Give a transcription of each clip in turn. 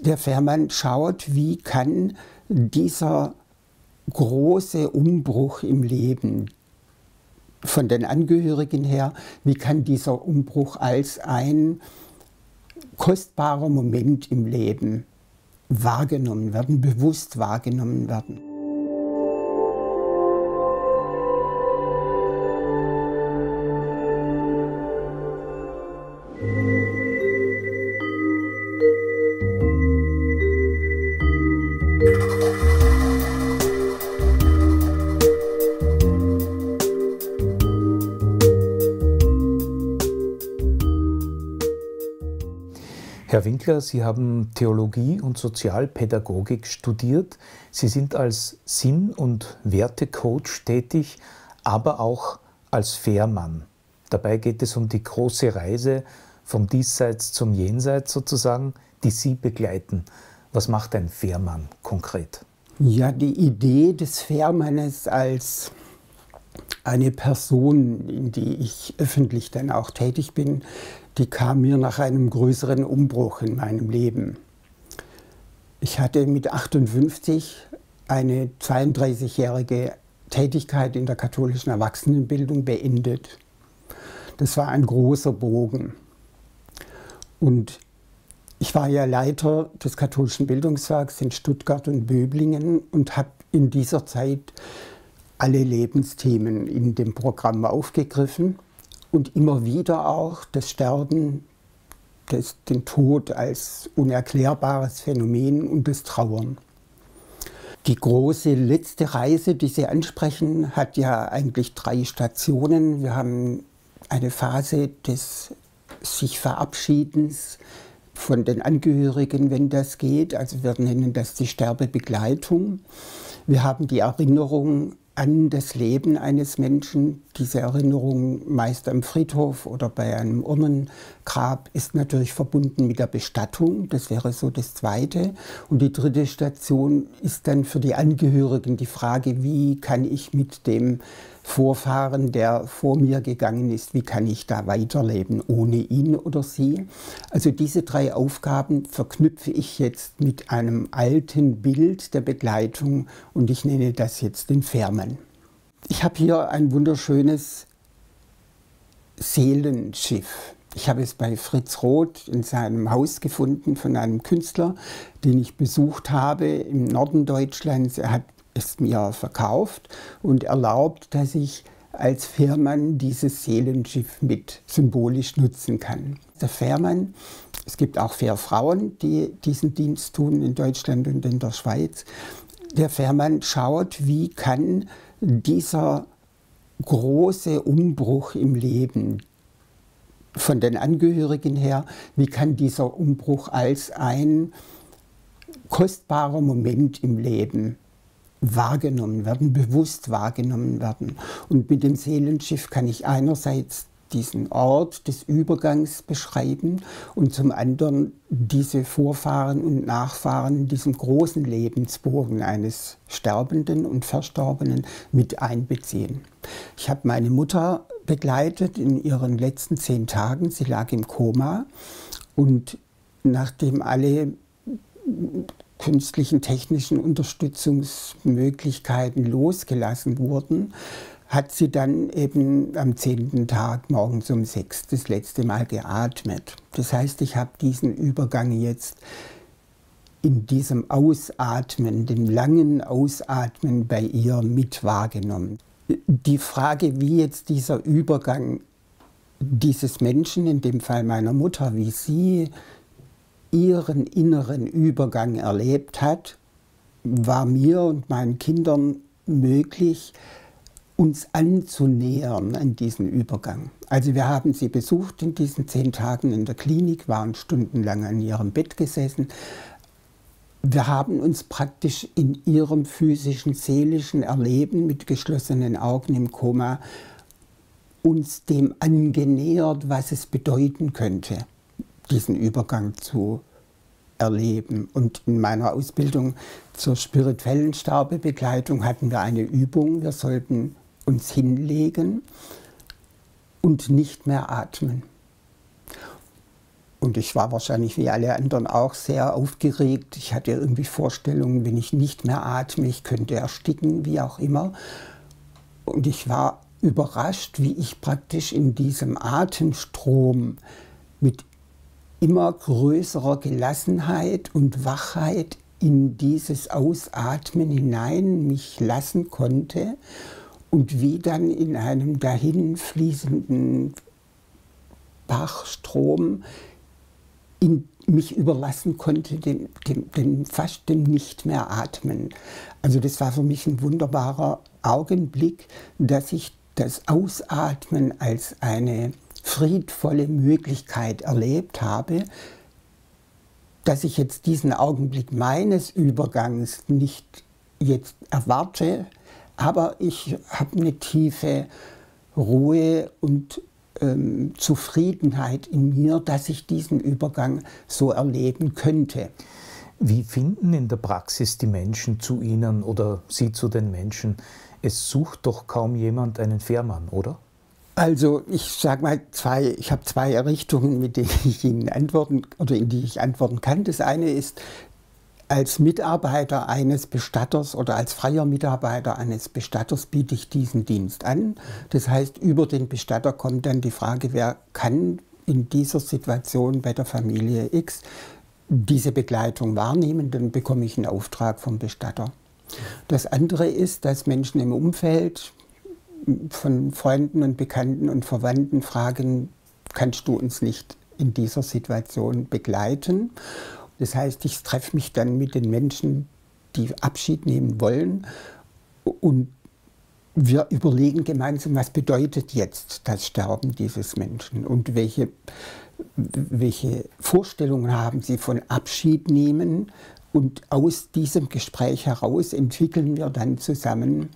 der Fährmann schaut, wie kann dieser große Umbruch im Leben von den Angehörigen her, wie kann dieser Umbruch als ein kostbarer Moment im Leben wahrgenommen werden, bewusst wahrgenommen werden. Herr Winkler, Sie haben Theologie und Sozialpädagogik studiert. Sie sind als Sinn- und Wertecoach tätig, aber auch als Fährmann. Dabei geht es um die große Reise vom Diesseits zum Jenseits sozusagen, die Sie begleiten. Was macht ein Fährmann konkret? Ja, die Idee des Fährmannes als eine Person, in die ich öffentlich dann auch tätig bin, die kam mir nach einem größeren Umbruch in meinem Leben. Ich hatte mit 58 eine 32-jährige Tätigkeit in der katholischen Erwachsenenbildung beendet. Das war ein großer Bogen. Und ich war ja Leiter des Katholischen Bildungswerks in Stuttgart und Böblingen und habe in dieser Zeit alle Lebensthemen in dem Programm aufgegriffen. Und immer wieder auch das Sterben, den Tod als unerklärbares Phänomen und das Trauern. Die große letzte Reise, die Sie ansprechen, hat ja eigentlich 3 Stationen. Wir haben eine Phase des sich Verabschiedens von den Angehörigen, wenn das geht. Also wir nennen das die Sterbebegleitung. Wir haben die Erinnerung an das Leben eines Menschen. Diese Erinnerung meist am Friedhof oder bei einem Urnengrab ist natürlich verbunden mit der Bestattung. Das wäre so das Zweite. Und die 3. Station ist dann für die Angehörigen die Frage, wie kann ich mit dem Vorfahren, der vor mir gegangen ist, wie kann ich da weiterleben ohne ihn oder sie? Also diese 3 Aufgaben verknüpfe ich jetzt mit einem alten Bild der Begleitung und ich nenne das jetzt den Fährmann. Ich habe hier ein wunderschönes Seelenschiff. Ich habe es bei Fritz Roth in seinem Haus gefunden von einem Künstler, den ich besucht habe im Norden Deutschlands. Er hat es mir verkauft und erlaubt, dass ich als Fährmann dieses Seelenschiff mit symbolisch nutzen kann. Der Fährmann, es gibt auch Fährfrauen, die diesen Dienst tun in Deutschland und in der Schweiz. Der Fährmann schaut, wie kann dieser große Umbruch im Leben von den Angehörigen her, wie kann dieser Umbruch als ein kostbarer Moment im Leben wahrgenommen werden, bewusst wahrgenommen werden. Und mit dem Seelenschiff kann ich einerseits diesen Ort des Übergangs beschreiben und zum anderen diese Vorfahren und Nachfahren, diesen großen Lebensbogen eines Sterbenden und Verstorbenen mit einbeziehen. Ich habe meine Mutter begleitet in ihren letzten 10 Tagen. Sie lag im Koma und nachdem alle künstlichen, technischen Unterstützungsmöglichkeiten losgelassen wurden, hat sie dann eben am 10. Tag morgens um 6 das letzte Mal geatmet. Das heißt, ich habe diesen Übergang jetzt in diesem Ausatmen, dem langen Ausatmen bei ihr mit wahrgenommen. Die Frage, wie jetzt dieser Übergang dieses Menschen, in dem Fall meiner Mutter, wie sie ihren inneren Übergang erlebt hat, war mir und meinen Kindern möglich, uns anzunähern an diesen Übergang. Also wir haben sie besucht in diesen 10 Tagen in der Klinik, waren stundenlang an ihrem Bett gesessen. Wir haben uns praktisch in ihrem physischen, seelischen Erleben mit geschlossenen Augen im Koma uns dem angenähert, was es bedeuten könnte, diesen Übergang zu erleben. Und in meiner Ausbildung zur spirituellen Sterbebegleitung hatten wir eine Übung. Wir sollten uns hinlegen und nicht mehr atmen. Und ich war wahrscheinlich wie alle anderen auch sehr aufgeregt. Ich hatte irgendwie Vorstellungen, wenn ich nicht mehr atme, ich könnte ersticken, wie auch immer. Und ich war überrascht, wie ich praktisch in diesem Atemstrom mit immer größerer Gelassenheit und Wachheit in dieses Ausatmen hinein mich lassen konnte und wie dann in einem dahinfließenden Bachstrom mich überlassen konnte, fast dem Nicht-mehr-Atmen. Also das war für mich ein wunderbarer Augenblick, dass ich das Ausatmen als eine friedvolle Möglichkeit erlebt habe, dass ich jetzt diesen Augenblick meines Übergangs nicht jetzt erwarte, aber ich habe eine tiefe Ruhe und Zufriedenheit in mir, dass ich diesen Übergang so erleben könnte. Wie finden in der Praxis die Menschen zu Ihnen oder Sie zu den Menschen? Es sucht doch kaum jemand einen Fährmann, oder? Also ich sage mal, ich habe zwei Richtungen, mit denen ich Ihnen antworten oder in die ich antworten kann. Das eine ist, als Mitarbeiter eines Bestatters oder als freier Mitarbeiter eines Bestatters biete ich diesen Dienst an. Das heißt, über den Bestatter kommt dann die Frage, wer kann in dieser Situation bei der Familie X diese Begleitung wahrnehmen, dann bekomme ich einen Auftrag vom Bestatter. Das andere ist, dass Menschen im Umfeld von Freunden und Bekannten und Verwandten fragen, kannst du uns nicht in dieser Situation begleiten? Das heißt, ich treffe mich dann mit den Menschen, die Abschied nehmen wollen, und wir überlegen gemeinsam, was bedeutet jetzt das Sterben dieses Menschen und welche Vorstellungen haben sie von Abschied nehmen. Und aus diesem Gespräch heraus entwickeln wir dann zusammen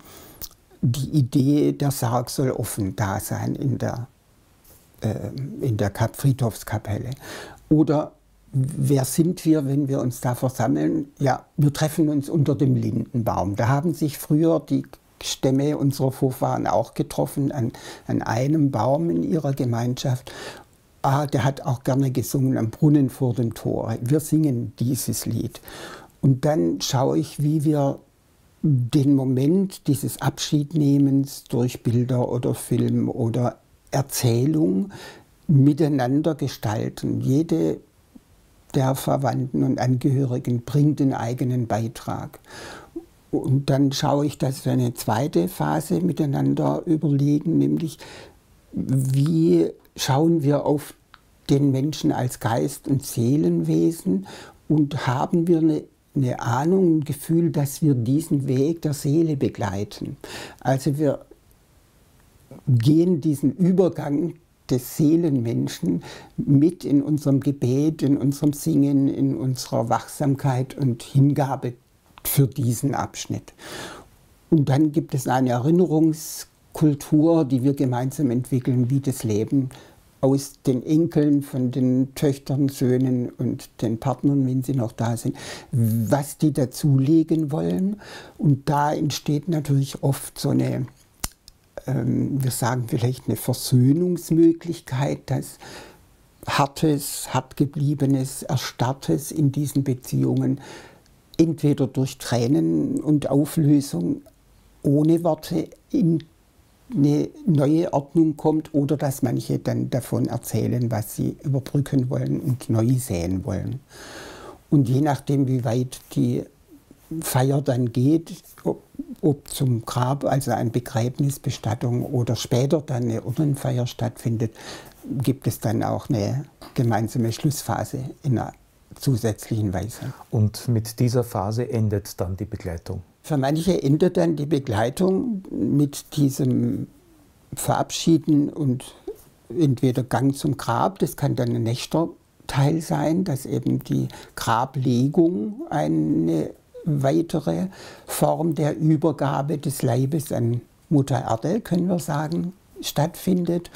die Idee, der Sarg soll offen da sein in der Friedhofskapelle. Oder wer sind wir, wenn wir uns da versammeln? Ja, wir treffen uns unter dem Lindenbaum. Da haben sich früher die Stämme unserer Vorfahren auch getroffen, an einem Baum in ihrer Gemeinschaft. Ah, der hat auch gerne gesungen am Brunnen vor dem Tor. Wir singen dieses Lied. Und dann schaue ich, wie wir den Moment dieses Abschiednehmens durch Bilder oder Film oder Erzählung miteinander gestalten. Jede der Verwandten und Angehörigen bringt den eigenen Beitrag. Und dann schaue ich, dass wir eine zweite Phase miteinander überlegen, nämlich wie schauen wir auf den Menschen als Geist- und Seelenwesen und haben wir eine Ahnung, ein Gefühl, dass wir diesen Weg der Seele begleiten. Also wir gehen diesen Übergang des Seelenmenschen mit in unserem Gebet, in unserem Singen, in unserer Wachsamkeit und Hingabe für diesen Abschnitt. Und dann gibt es eine Erinnerungskultur, die wir gemeinsam entwickeln, wie das Leben aus den Enkeln, von den Töchtern, Söhnen und den Partnern, wenn sie noch da sind, was die dazulegen wollen. Und da entsteht natürlich oft so eine, wir sagen vielleicht eine Versöhnungsmöglichkeit, dass Hartes, Hartgebliebenes, Erstarrtes in diesen Beziehungen entweder durch Tränen und Auflösung ohne Worte in eine neue Ordnung kommt oder dass manche dann davon erzählen, was sie überbrücken wollen und neu säen wollen. Und je nachdem, wie weit die Feier dann geht, ob zum Grab, also ein Begräbnis, Bestattung oder später dann eine Urnenfeier stattfindet, gibt es dann auch eine gemeinsame Schlussphase in einer zusätzlichen Weise. Und mit dieser Phase endet dann die Begleitung? Für manche endet dann die Begleitung mit diesem Verabschieden und entweder Gang zum Grab, das kann dann ein nächster Teil sein, dass eben die Grablegung eine weitere Form der Übergabe des Leibes an Mutter Erde, können wir sagen, stattfindet,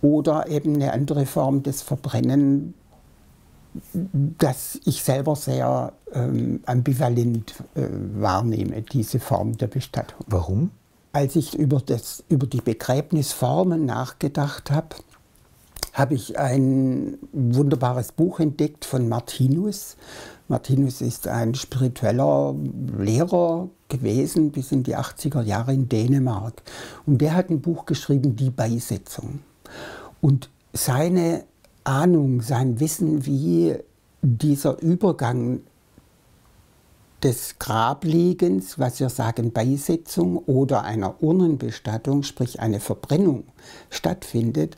oder eben eine andere Form des Verbrennen, dass ich selber sehr ambivalent wahrnehme, diese Form der Bestattung. Warum? Als ich über die Begräbnisformen nachgedacht habe, habe ich ein wunderbares Buch entdeckt von Martinus. Martinus ist ein spiritueller Lehrer gewesen bis in die 80er Jahre in Dänemark. Und der hat ein Buch geschrieben, Die Beisetzung. Und seine Ahnung, sein Wissen, wie dieser Übergang des Grabliegens, was wir sagen Beisetzung, oder einer Urnenbestattung, sprich eine Verbrennung, stattfindet,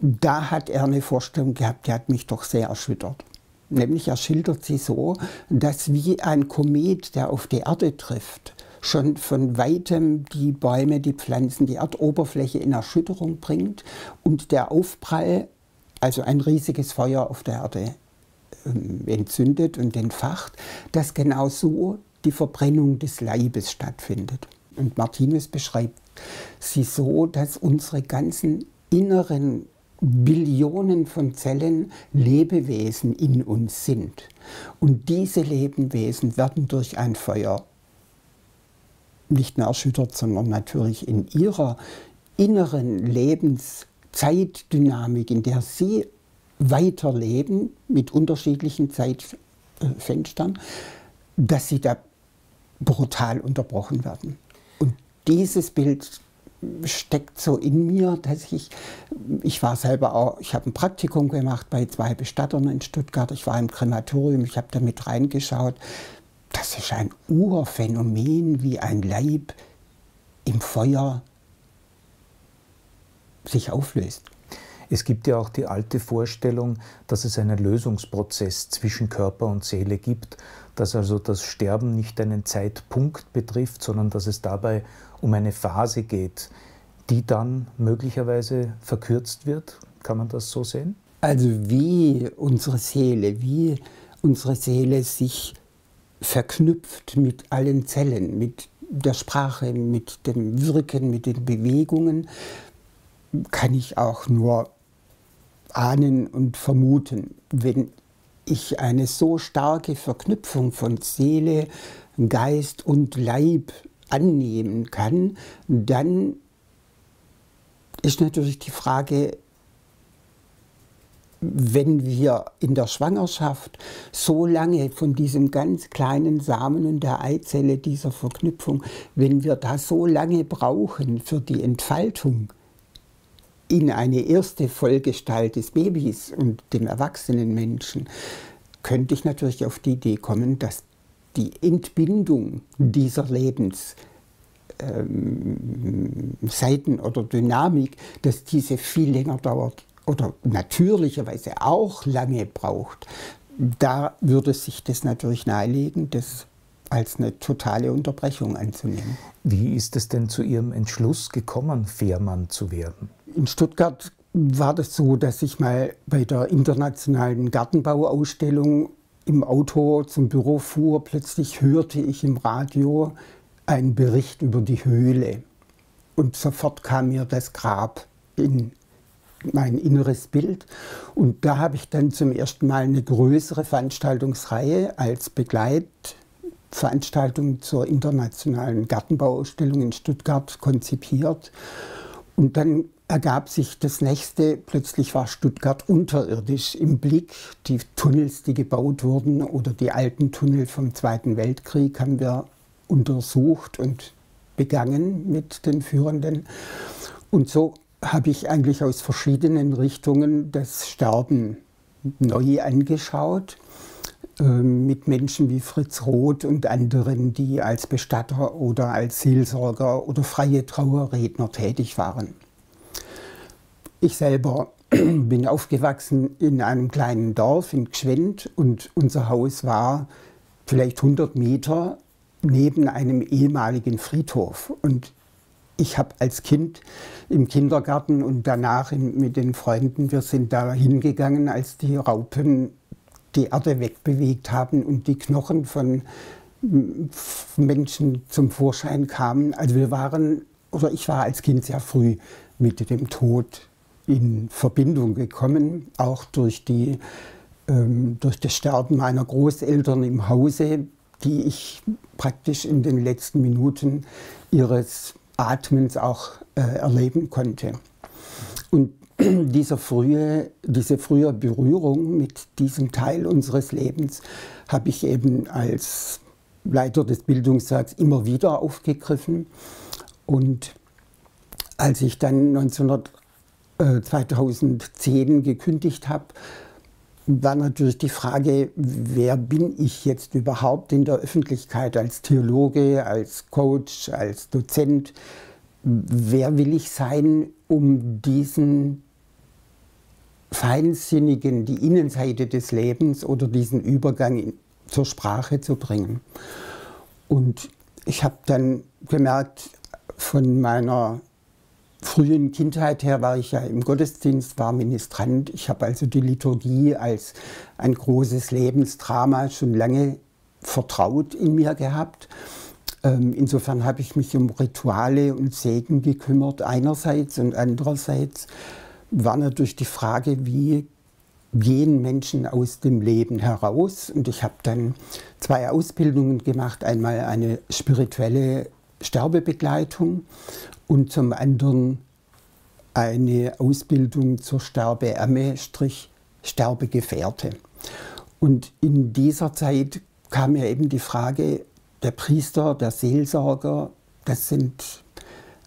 da hat er eine Vorstellung gehabt, die hat mich doch sehr erschüttert. Nämlich er schildert sie so, dass wie ein Komet, der auf die Erde trifft, schon von Weitem die Bäume, die Pflanzen, die Erdoberfläche in Erschütterung bringt und der Aufprall, also ein riesiges Feuer auf der Erde entzündet und entfacht, dass genau so die Verbrennung des Leibes stattfindet. Und Martinus beschreibt sie so, dass unsere ganzen inneren Billionen von Zellen Lebewesen in uns sind. Und diese Lebewesen werden durch ein Feuer nicht nur erschüttert, sondern natürlich in ihrer inneren Lebenszeitdynamik, in der sie weiterleben mit unterschiedlichen Zeitfenstern, dass sie da brutal unterbrochen werden. Und dieses Bild steckt so in mir, dass ich war selber auch, ich habe ein Praktikum gemacht bei 2 Bestattern in Stuttgart, ich war im Krematorium, ich habe da mit reingeschaut. Das ist ein Urphänomen, wie ein Leib im Feuer sich auflöst. Es gibt ja auch die alte Vorstellung, dass es einen Lösungsprozess zwischen Körper und Seele gibt, dass also das Sterben nicht einen Zeitpunkt betrifft, sondern dass es dabei um eine Phase geht, die dann möglicherweise verkürzt wird. Kann man das so sehen? Also wie unsere Seele sich verknüpft mit allen Zellen, mit der Sprache, mit dem Wirken, mit den Bewegungen, kann ich auch nur ahnen und vermuten. Wenn ich eine so starke Verknüpfung von Seele, Geist und Leib annehmen kann, dann ist natürlich die Frage, wenn wir in der Schwangerschaft so lange von diesem ganz kleinen Samen und der Eizelle, dieser Verknüpfung, wenn wir da so lange brauchen für die Entfaltung, in eine erste Vollgestalt des Babys und dem erwachsenen Menschen, könnte ich natürlich auf die Idee kommen, dass die Entbindung dieser Lebensseiten oder Dynamik, dass diese viel länger dauert oder natürlicherweise auch lange braucht. Da würde sich das natürlich nahelegen, das als eine totale Unterbrechung anzunehmen. Wie ist es denn zu Ihrem Entschluss gekommen, Fährmann zu werden? In Stuttgart war das so, dass ich mal bei der internationalen Gartenbauausstellung im Auto zum Büro fuhr. Plötzlich hörte ich im Radio einen Bericht über die Höhle. Und sofort kam mir das Grab in mein inneres Bild. Und da habe ich dann zum ersten Mal eine größere Veranstaltungsreihe als Begleitveranstaltung zur internationalen Gartenbauausstellung in Stuttgart konzipiert. Und dann ergab sich das Nächste, plötzlich war Stuttgart unterirdisch im Blick. Die Tunnels, die gebaut wurden, oder die alten Tunnel vom Zweiten Weltkrieg, haben wir untersucht und begangen mit den Führenden. Und so habe ich eigentlich aus verschiedenen Richtungen das Sterben neu angeschaut, mit Menschen wie Fritz Roth und anderen, die als Bestatter oder als Seelsorger oder freie Trauerredner tätig waren. Ich selber bin aufgewachsen in einem kleinen Dorf in Gschwend und unser Haus war vielleicht 100 Meter neben einem ehemaligen Friedhof. Und ich habe als Kind im Kindergarten und danach mit den Freunden, wir sind da hingegangen, als die Raupen die Erde wegbewegt haben und die Knochen von Menschen zum Vorschein kamen. Also ich war als Kind sehr früh mit dem Tod in Verbindung gekommen, auch durch das Sterben meiner Großeltern im Hause, die ich praktisch in den letzten Minuten ihres Atmens auch erleben konnte. Und diese frühe Berührung mit diesem Teil unseres Lebens habe ich eben als Leiter des Bildungswerks immer wieder aufgegriffen. Und als ich dann 2010 gekündigt habe, war natürlich die Frage, wer bin ich jetzt überhaupt in der Öffentlichkeit als Theologe, als Coach, als Dozent? Wer will ich sein, um diesen Feinsinnigen, die Innenseite des Lebens oder diesen Übergang zur Sprache zu bringen? Und ich habe dann gemerkt, von meiner frühen Kindheit her war ich ja im Gottesdienst, war Ministrant. Ich habe also die Liturgie als ein großes Lebensdrama schon lange vertraut in mir gehabt. Insofern habe ich mich um Rituale und Segen gekümmert, einerseits, und andererseits war natürlich die Frage, wie gehen Menschen aus dem Leben heraus? Und ich habe dann 2 Ausbildungen gemacht, einmal eine spirituelle Sterbebegleitung und zum anderen eine Ausbildung zur Sterberamme-Sterbegefährte. Und in dieser Zeit kam mir eben die Frage, der Priester, der Seelsorger, das sind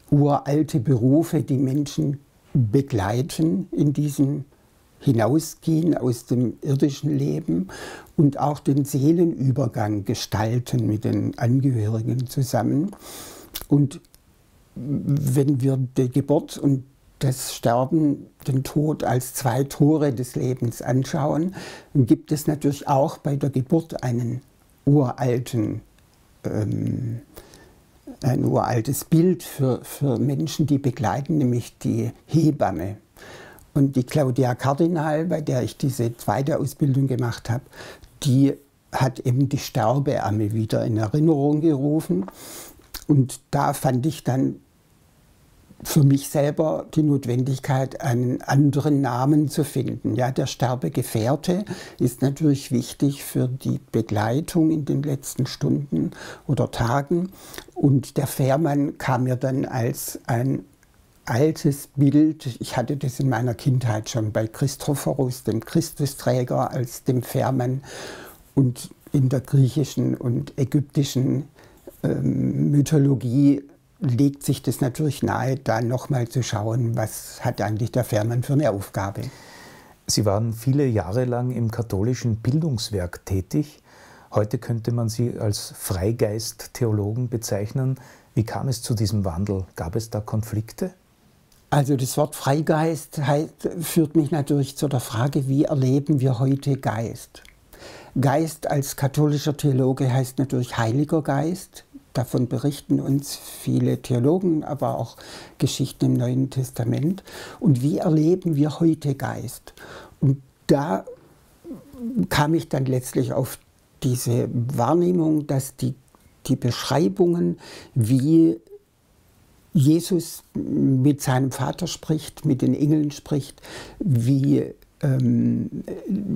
uralte Berufe, die Menschen begleiten in diesem Hinausgehen aus dem irdischen Leben und auch den Seelenübergang gestalten mit den Angehörigen zusammen. Und wenn wir die Geburt und das Sterben, den Tod als 2 Tore des Lebens anschauen, dann gibt es natürlich auch bei der Geburt einen uralten, ein uraltes Bild für Menschen, die begleiten, nämlich die Hebamme. Und die Claudia Cardinal, bei der ich diese 2. Ausbildung gemacht habe, die hat eben die Sterbeamme wieder in Erinnerung gerufen. Und da fand ich dann für mich selber die Notwendigkeit, einen anderen Namen zu finden. Ja, der Sterbegefährte ist natürlich wichtig für die Begleitung in den letzten Stunden oder Tagen. Und der Fährmann kam mir dann als ein altes Bild. Ich hatte das in meiner Kindheit schon bei Christophorus, dem Christusträger, als dem Fährmann. Und in der griechischen und ägyptischen Mythologie legt sich das natürlich nahe, da nochmal zu schauen, was hat eigentlich der Fährmann für eine Aufgabe. Sie waren viele Jahre lang im katholischen Bildungswerk tätig. Heute könnte man Sie als Freigeist-Theologen bezeichnen. Wie kam es zu diesem Wandel? Gab es da Konflikte? Also das Wort Freigeist führt mich natürlich zu der Frage, wie erleben wir heute Geist? Geist als katholischer Theologe heißt natürlich Heiliger Geist. Davon berichten uns viele Theologen, aber auch Geschichten im Neuen Testament. Und wie erleben wir heute Geist? Und da kam ich dann letztlich auf diese Wahrnehmung, dass die Beschreibungen, wie Jesus mit seinem Vater spricht, mit den Engeln spricht, wie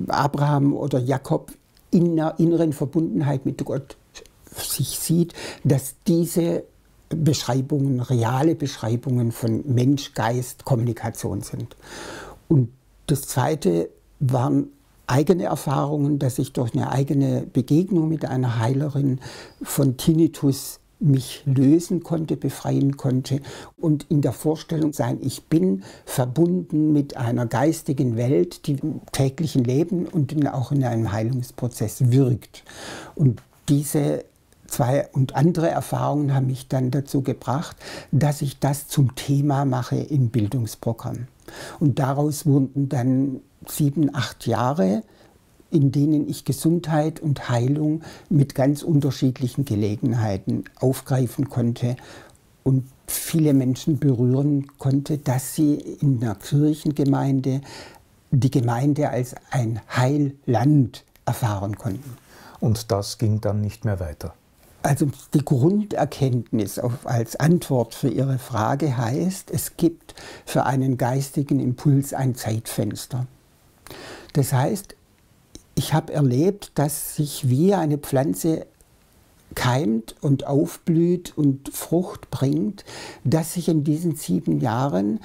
Abraham oder Jakob in einer inneren Verbundenheit mit Gott sich sieht, dass diese Beschreibungen, reale Beschreibungen von Mensch-Geist-Kommunikation sind. Und das Zweite waren eigene Erfahrungen, dass ich durch eine eigene Begegnung mit einer Heilerin von Tinnitus mich lösen konnte, befreien konnte und in der Vorstellung sein, ich bin verbunden mit einer geistigen Welt, die im täglichen Leben und auch in einem Heilungsprozess wirkt. Und diese 2 und andere Erfahrungen haben mich dann dazu gebracht, dass ich das zum Thema mache im Bildungsprogramm. Und daraus wurden dann 7, 8 Jahre, in denen ich Gesundheit und Heilung mit ganz unterschiedlichen Gelegenheiten aufgreifen konnte und viele Menschen berühren konnte, dass sie in der Kirchengemeinde die Gemeinde als ein Heilland erfahren konnten. Und das ging dann nicht mehr weiter? Also die Grunderkenntnis als Antwort für Ihre Frage heißt, es gibt für einen geistigen Impuls ein Zeitfenster. Das heißt, ich habe erlebt, dass sich wie eine Pflanze keimt und aufblüht und Frucht bringt, dass sich in diesen 7 Jahren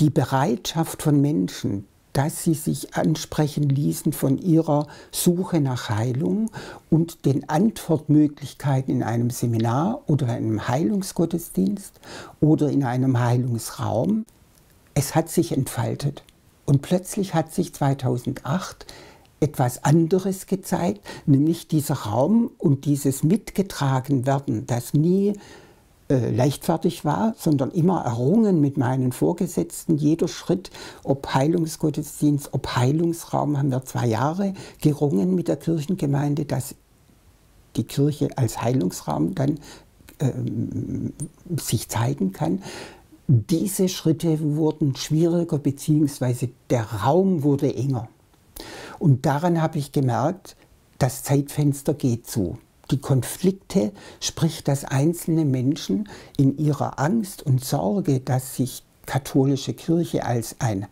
die Bereitschaft von Menschen, dass sie sich ansprechen ließen von ihrer Suche nach Heilung und den Antwortmöglichkeiten in einem Seminar oder in einem Heilungsgottesdienst oder in einem Heilungsraum. Es hat sich entfaltet. Und plötzlich hat sich 2008 etwas anderes gezeigt, nämlich dieser Raum und dieses Mitgetragenwerden, das nie leichtfertig war, sondern immer errungen mit meinen Vorgesetzten. Jeder Schritt, ob Heilungsgottesdienst, ob Heilungsraum, haben wir 2 Jahre gerungen mit der Kirchengemeinde, dass die Kirche als Heilungsraum dann sich zeigen kann. Diese Schritte wurden schwieriger, beziehungsweise der Raum wurde enger. Und daran habe ich gemerkt, das Zeitfenster geht zu. Die Konflikte, sprich, dass einzelne Menschen in ihrer Angst und Sorge, dass sich katholische Kirche als ein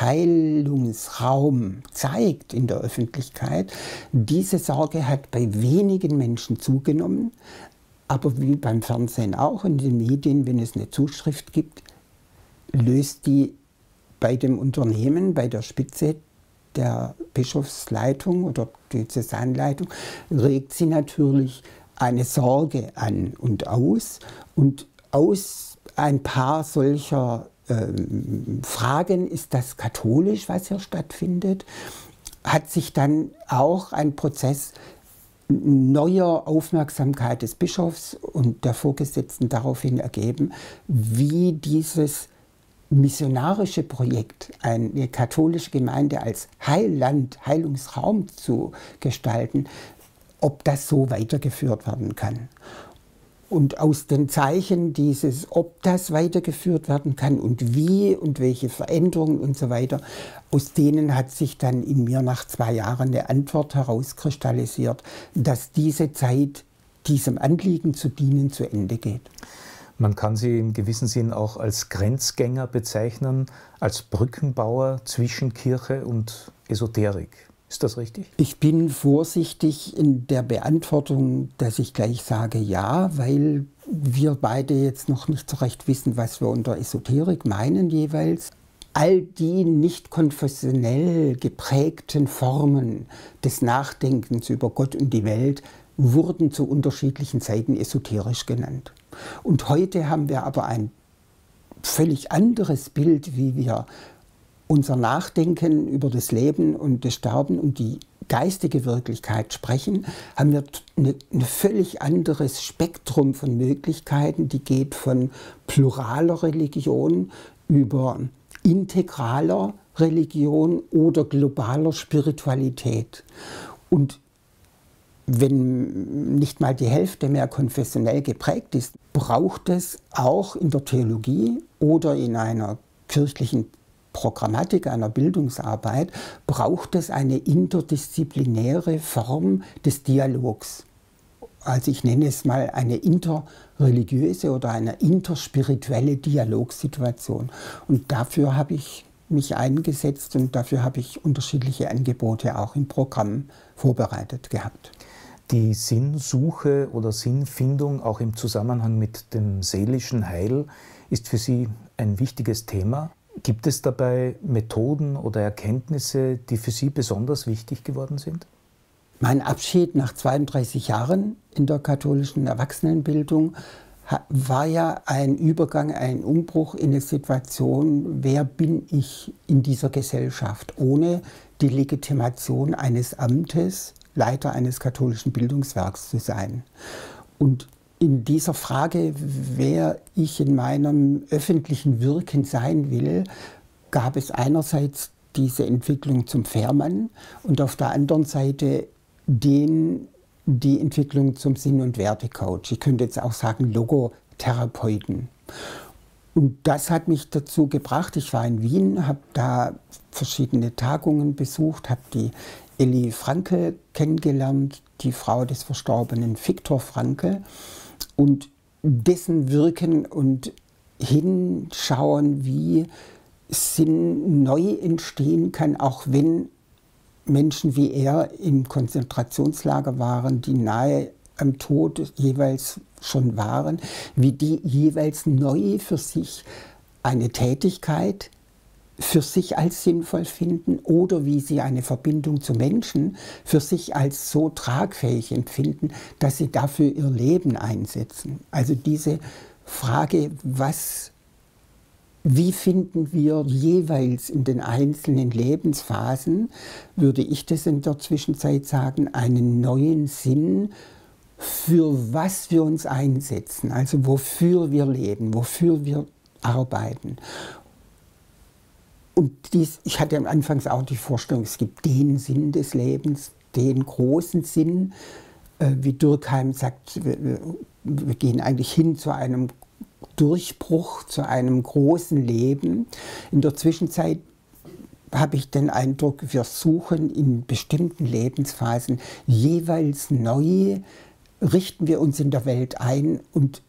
Heilungsraum zeigt in der Öffentlichkeit, diese Sorge hat bei wenigen Menschen zugenommen, aber wie beim Fernsehen auch, in den Medien, wenn es eine Zuschrift gibt, löst die bei dem Unternehmen, bei der Spitze der Bischofsleitung oder Diözesanleitung, regt sie natürlich eine Sorge an und aus ein paar solcher Fragen, ist das katholisch, was hier stattfindet, hat sich dann auch ein Prozess neuer Aufmerksamkeit des Bischofs und der Vorgesetzten daraufhin ergeben, wie dieses missionarische Projekt, eine katholische Gemeinde als Heilland, Heilungsraum zu gestalten, ob das so weitergeführt werden kann. Und aus den Zeichen dieses, ob das weitergeführt werden kann und wie und welche Veränderungen und so weiter, aus denen hat sich dann in mir nach 2 Jahren eine Antwort herauskristallisiert, dass diese Zeit, diesem Anliegen zu dienen, zu Ende geht. Man kann sie im gewissen Sinn auch als Grenzgänger bezeichnen, als Brückenbauer zwischen Kirche und Esoterik. Ist das richtig? Ich bin vorsichtig in der Beantwortung, dass ich gleich sage ja, weil wir beide jetzt noch nicht so recht wissen, was wir unter Esoterik meinen jeweils. All die nicht konfessionell geprägten Formen des Nachdenkens über Gott und die Welt wurden zu unterschiedlichen Zeiten esoterisch genannt. Und heute haben wir aber ein völlig anderes Bild, wie wir unser Nachdenken über das Leben und das Sterben und die geistige Wirklichkeit sprechen, haben wir ein völlig anderes Spektrum von Möglichkeiten, die geht von pluraler Religion über integraler Religion oder globaler Spiritualität. Und wenn nicht mal die Hälfte mehr konfessionell geprägt ist, braucht es auch in der Theologie oder in einer kirchlichen Programmatik, einer Bildungsarbeit, braucht es eine interdisziplinäre Form des Dialogs. Also ich nenne es mal eine interreligiöse oder eine interspirituelle Dialogsituation. Und dafür habe ich mich eingesetzt und dafür habe ich unterschiedliche Angebote auch im Programm vorbereitet gehabt. Die Sinnsuche oder Sinnfindung, auch im Zusammenhang mit dem seelischen Heil, ist für Sie ein wichtiges Thema. Gibt es dabei Methoden oder Erkenntnisse, die für Sie besonders wichtig geworden sind? Mein Abschied nach 32 Jahren in der katholischen Erwachsenenbildung war ja ein Übergang, ein Umbruch in eine Situation, wer bin ich in dieser Gesellschaft ohne die Legitimation eines Amtes, Leiter eines katholischen Bildungswerks zu sein. Und in dieser Frage, wer ich in meinem öffentlichen Wirken sein will, gab es einerseits diese Entwicklung zum Fährmann und auf der anderen Seite die Entwicklung zum Sinn- und Wertecoach. Ich könnte jetzt auch sagen Logotherapeuten. Und das hat mich dazu gebracht, ich war in Wien, habe da verschiedene Tagungen besucht, habe die Elly Frankl kennengelernt, die Frau des verstorbenen Viktor Frankl, und dessen Wirken und Hinschauen, wie Sinn neu entstehen kann, auch wenn Menschen wie er im Konzentrationslager waren, die nahe am Tod jeweils schon waren, wie die jeweils neu für sich eine Tätigkeit für sich als sinnvoll finden oder wie sie eine Verbindung zu Menschen für sich als so tragfähig empfinden, dass sie dafür ihr Leben einsetzen. Also diese Frage, wie finden wir jeweils in den einzelnen Lebensphasen, würde ich das in der Zwischenzeit sagen, einen neuen Sinn, für was wir uns einsetzen, also wofür wir leben, wofür wir arbeiten. Und ich hatte anfangs auch die Vorstellung, es gibt den Sinn des Lebens, den großen Sinn. Wie Durkheim sagt, wir gehen eigentlich hin zu einem Durchbruch, zu einem großen Leben. In der Zwischenzeit habe ich den Eindruck, wir suchen in bestimmten Lebensphasen jeweils neu, richten wir uns in der Welt ein und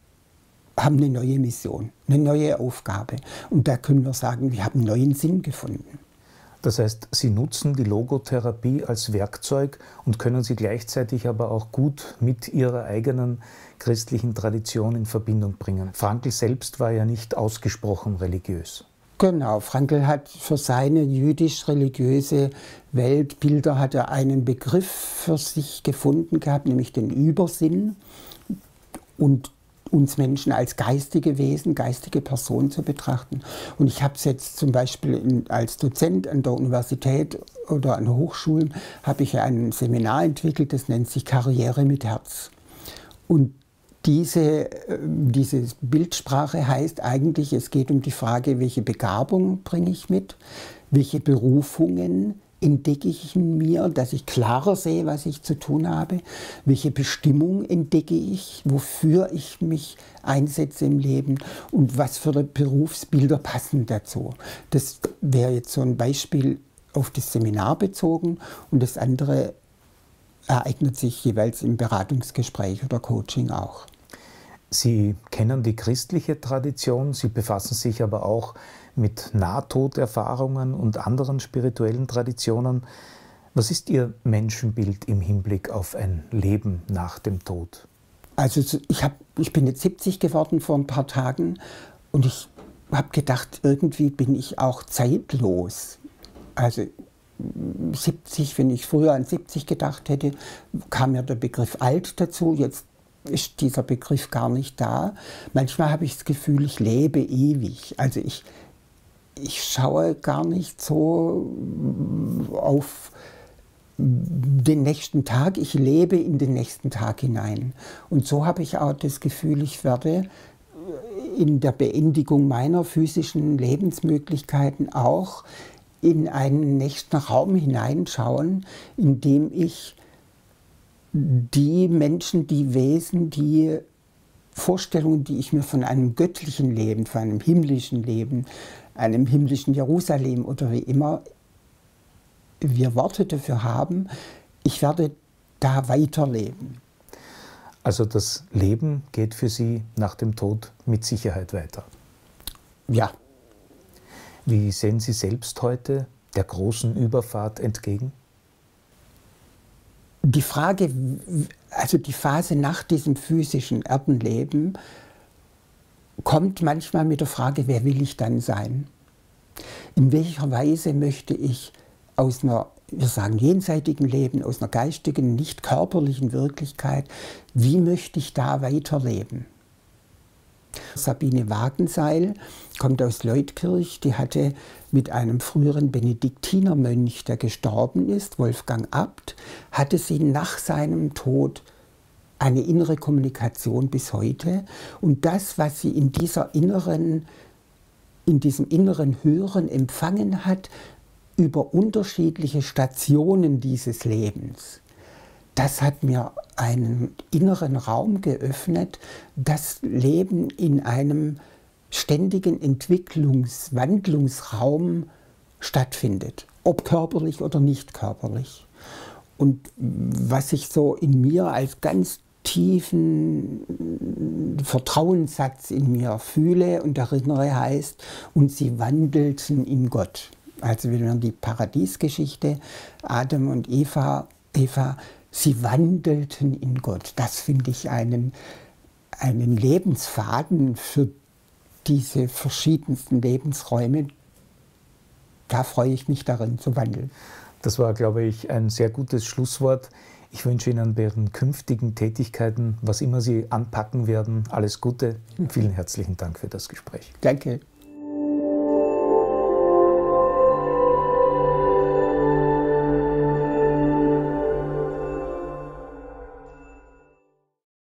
haben eine neue Mission, eine neue Aufgabe. Und da können wir sagen, wir haben einen neuen Sinn gefunden. Das heißt, Sie nutzen die Logotherapie als Werkzeug und können sie gleichzeitig aber auch gut mit Ihrer eigenen christlichen Tradition in Verbindung bringen. Frankl selbst war ja nicht ausgesprochen religiös. Genau, Frankl hat für seine jüdisch-religiöse Weltbilder hat er einen Begriff für sich gefunden gehabt, nämlich den Übersinn, und uns Menschen als geistige Wesen, geistige Personen zu betrachten. Und ich habe es jetzt zum Beispiel als Dozent an der Universität oder an Hochschulen, habe ich ein Seminar entwickelt, das nennt sich Karriere mit Herz. Und diese Bildsprache heißt eigentlich, es geht um die Frage, welche Begabung bringe ich mit, welche Berufungen entdecke ich in mir, dass ich klarer sehe, was ich zu tun habe, welche Bestimmung entdecke ich, wofür ich mich einsetze im Leben und was für Berufsbilder passen dazu. Das wäre jetzt so ein Beispiel auf das Seminar bezogen, und das andere ereignet sich jeweils im Beratungsgespräch oder Coaching auch. Sie kennen die christliche Tradition, Sie befassen sich aber auch mit Nahtoderfahrungen und anderen spirituellen Traditionen. Was ist Ihr Menschenbild im Hinblick auf ein Leben nach dem Tod? Also ich bin jetzt 70 geworden vor ein paar Tagen, und ich habe gedacht, irgendwie bin ich auch zeitlos. Also 70, wenn ich früher an 70 gedacht hätte, kam ja der Begriff alt dazu, jetzt ist dieser Begriff gar nicht da. Manchmal habe ich das Gefühl, ich lebe ewig. Also ich schaue gar nicht so auf den nächsten Tag, ich lebe in den nächsten Tag hinein. Und so habe ich auch das Gefühl, ich werde in der Beendigung meiner physischen Lebensmöglichkeiten auch in einen nächsten Raum hineinschauen, in dem ich die Menschen, die Wesen, die Vorstellungen, die ich mir von einem göttlichen Leben, von einem himmlischen Leben, einem himmlischen Jerusalem oder wie immer wir Worte dafür haben, ich werde da weiterleben. Also das Leben geht für Sie nach dem Tod mit Sicherheit weiter? Ja. Wie sehen Sie selbst heute der großen Überfahrt entgegen? Die Frage, also die Phase nach diesem physischen Erdenleben, kommt manchmal mit der Frage, wer will ich dann sein? In welcher Weise möchte ich aus einer, wir sagen, jenseitigen Leben, aus einer geistigen, nicht körperlichen Wirklichkeit, wie möchte ich da weiterleben? Sabine Wagenseil kommt aus Leutkirch, die hatte mit einem früheren Benediktinermönch, der gestorben ist, Wolfgang Abt, hatte sie nach seinem Tod eine innere Kommunikation bis heute. Und das, was sie in diesem inneren Hören empfangen hat, über unterschiedliche Stationen dieses Lebens, das hat mir einen inneren Raum geöffnet, das Leben in einem ständigen Entwicklungswandlungsraum stattfindet, ob körperlich oder nicht körperlich. Und was ich so in mir als ganz tiefen Vertrauenssatz in mir fühle und erinnere, heißt, und sie wandelten in Gott. Also wenn man die Paradiesgeschichte, Adam und Eva, sie wandelten in Gott. Das finde ich einen Lebensfaden für diese verschiedensten Lebensräume, da freue ich mich darin zu wandeln. Das war, glaube ich, ein sehr gutes Schlusswort. Ich wünsche Ihnen bei Ihren künftigen Tätigkeiten, was immer Sie anpacken werden, alles Gute. Vielen herzlichen Dank für das Gespräch. Danke.